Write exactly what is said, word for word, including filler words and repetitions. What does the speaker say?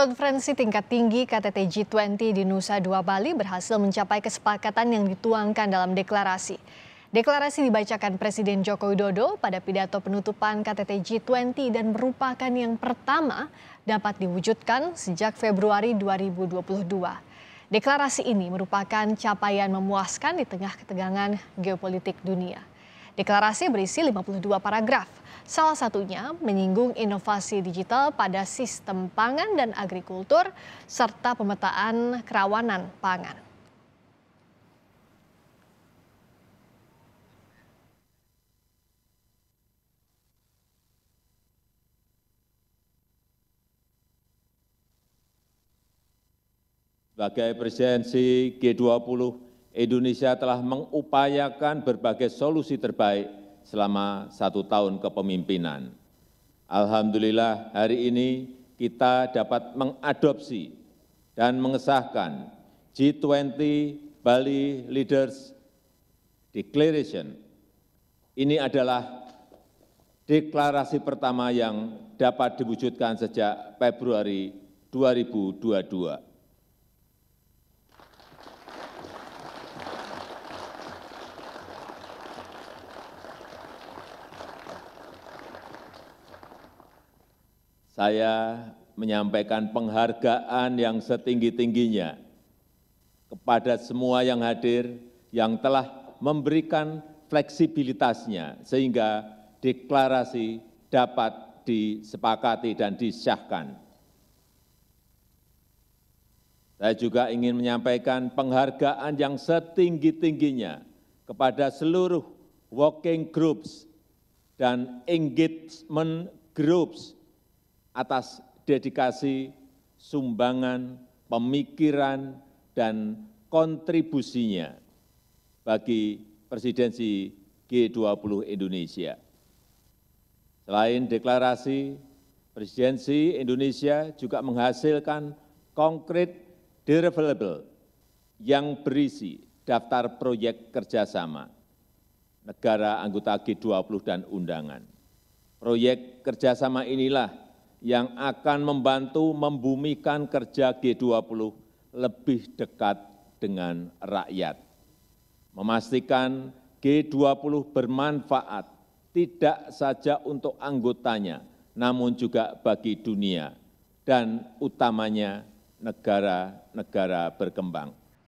Konferensi tingkat tinggi K T T G dua puluh di Nusa Dua, Bali berhasil mencapai kesepakatan yang dituangkan dalam deklarasi. Deklarasi dibacakan Presiden Joko Widodo pada pidato penutupan K T T G dua puluh dan merupakan yang pertama dapat diwujudkan sejak Februari dua ribu dua puluh dua. Deklarasi ini merupakan capaian memuaskan di tengah ketegangan geopolitik dunia. Deklarasi berisi lima puluh dua paragraf, salah satunya menyinggung inovasi digital pada sistem pangan dan agrikultur serta pemetaan kerawanan pangan. Sebagai presidensi G dua puluh, Indonesia telah mengupayakan berbagai solusi terbaik selama satu tahun kepemimpinan. Alhamdulillah, hari ini kita dapat mengadopsi dan mengesahkan G dua puluh Bali Leaders Declaration. Ini adalah deklarasi pertama yang dapat diwujudkan sejak Februari dua ribu dua puluh dua. Saya menyampaikan penghargaan yang setinggi-tingginya kepada semua yang hadir yang telah memberikan fleksibilitasnya sehingga deklarasi dapat disepakati dan disahkan. Saya juga ingin menyampaikan penghargaan yang setinggi-tingginya kepada seluruh working groups dan engagement groups atas dedikasi, sumbangan, pemikiran, dan kontribusinya bagi presidensi G dua puluh Indonesia. Selain deklarasi, presidensi Indonesia juga menghasilkan konkret deliverable yang berisi daftar proyek kerjasama negara anggota G dua puluh dan undangan. Proyek kerjasama inilah yang akan membantu membumikan kerja G dua puluh lebih dekat dengan rakyat. Memastikan G dua puluh bermanfaat tidak saja untuk anggotanya, namun juga bagi dunia dan utamanya negara-negara berkembang.